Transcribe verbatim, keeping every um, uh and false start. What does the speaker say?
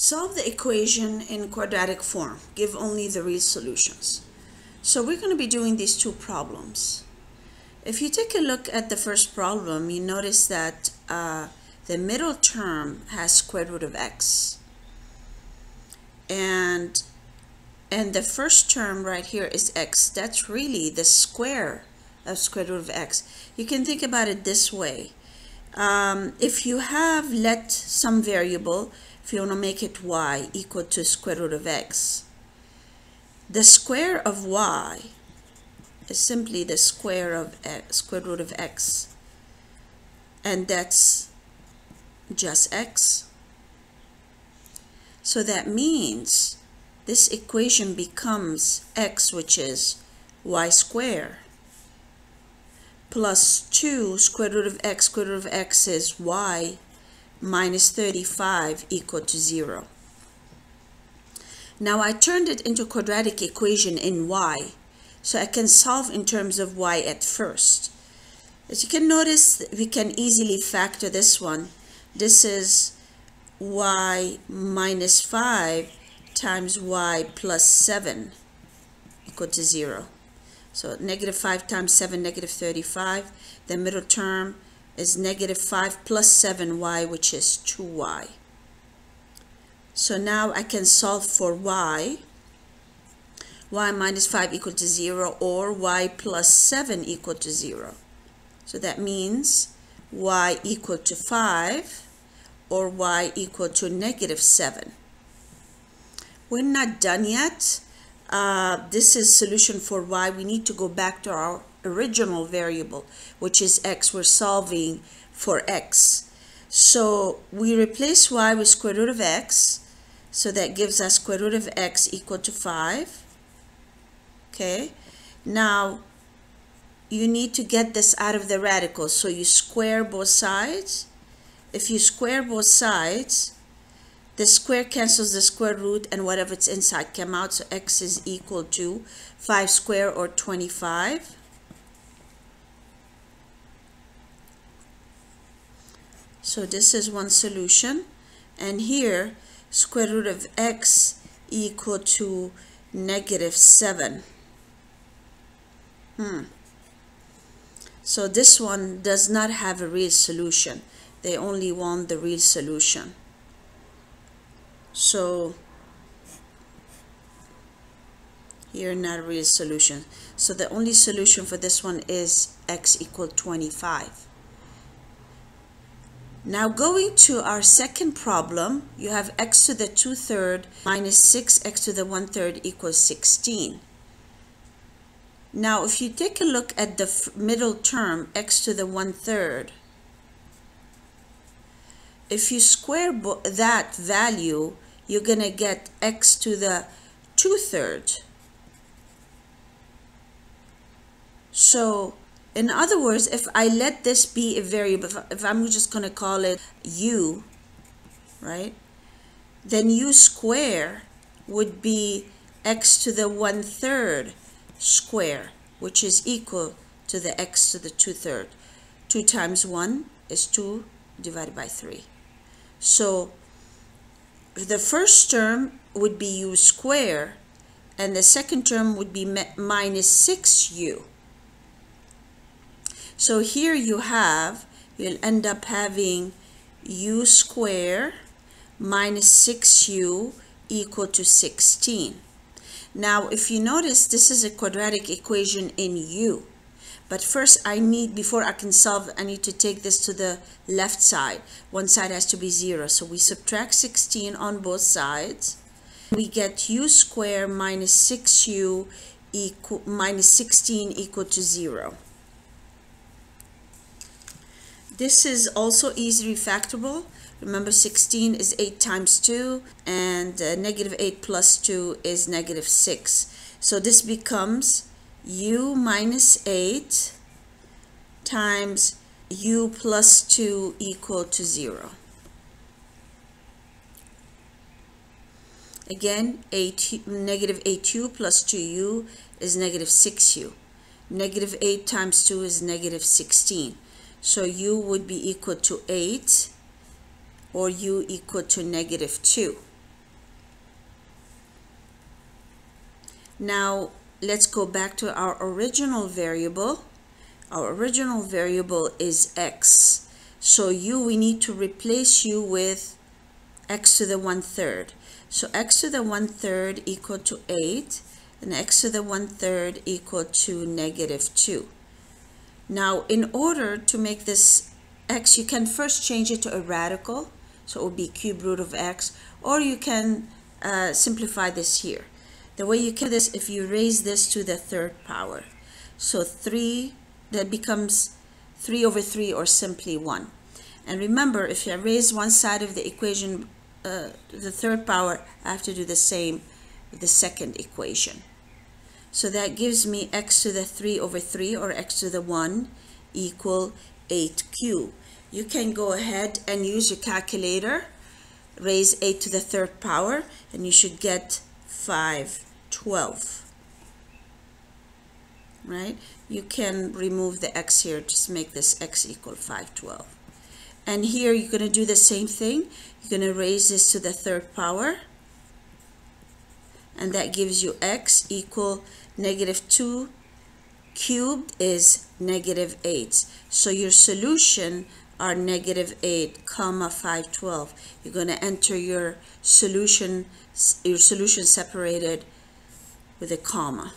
Solve the equation in quadratic form. Give only the real solutions. So we're going to be doing these two problems. If you take a look at the first problem, you notice that uh, the middle term has square root of x. And, and the first term right here is x. That's really the square of square root of x. You can think about it this way. Um, if you have let some variable, if you want to make it y equal to square root of x, the square of y is simply the square of x, square root of x, and that's just x. So that means this equation becomes x, which is y squared, plus two square root of x, square root of x is y, minus thirty-five equal to zero. Now I turned it into a quadratic equation in y, so I can solve in terms of y at first. As you can notice, we can easily factor this one. This is y minus five times y plus seven equal to zero. So negative five times seven, negative thirty-five. The middle term is negative five plus seven y, which is two y. So now I can solve for y. y minus five equal to zero, or y plus seven equal to zero. So that means y equal to five, or y equal to negative seven. We're not done yet. Uh, this is solution for y. We need to go back to our original variable, which is x. We're solving for x, so we replace y with square root of x, so that gives us square root of x equal to five. Okay, now you need to get this out of the radical, so you square both sides. If you square both sides, the square cancels the square root, and whatever's inside come out, so x is equal to five squared, or twenty-five. So this is one solution, and here square root of x equal to negative seven. Hmm. So this one does not have a real solution. They only want the real solution. So here not a real solution. So the only solution for this one is x equal twenty-five. Now going to our second problem, you have x to the two-thirds minus six x to the one-third equals sixteen. Now if you take a look at the middle term, x to the one-third, if you square that value, you're going to get x to the two-thirds. So in other words, if I let this be a variable, if I'm just going to call it u, right, then u square would be x to the one-third square, which is equal to the x to the two-third. two times one is two divided by three. So the first term would be u square, and the second term would be minus six u. So here you have, you'll end up having u square minus six u equal to sixteen. Now, if you notice, this is a quadratic equation in u. But first I need, before I can solve, I need to take this to the left side. One side has to be zero. So we subtract sixteen on both sides. We get u square minus six u equal, minus sixteen equal to zero. This is also easily factorable. Remember, sixteen is eight times two, and uh, negative eight plus two is negative six. So this becomes u minus eight times u plus two equal to zero. Again, eight, negative eight u plus two u is negative six u. Negative eight times two is negative sixteen. So u would be equal to eight, or u equal to negative two. Now let's go back to our original variable. Our original variable is x. So u, we need to replace u with x to the one-third. So x to the one-third equal to eight, and x to the one-third equal to negative two. Now, in order to make this x, you can first change it to a radical. So it will be cube root of x, or you can uh, simplify this here. The way you can do this, if you raise this to the third power. So three, that becomes three over three, or simply one. And remember, if I raise one side of the equation uh, to the third power, I have to do the same with the second equation. So that gives me x to the three over three, or x to the one, equal eight cubed. You can go ahead and use your calculator, raise eight to the third power, and you should get five twelfths. Right? You can remove the x here, just make this x equal five twelfths. And here you're going to do the same thing. You're going to raise this to the third power, and that gives you x equal negative two cubed is negative eight. So your solution are negative eight comma five twelfths. You're going to enter your solution, your solution separated with a comma.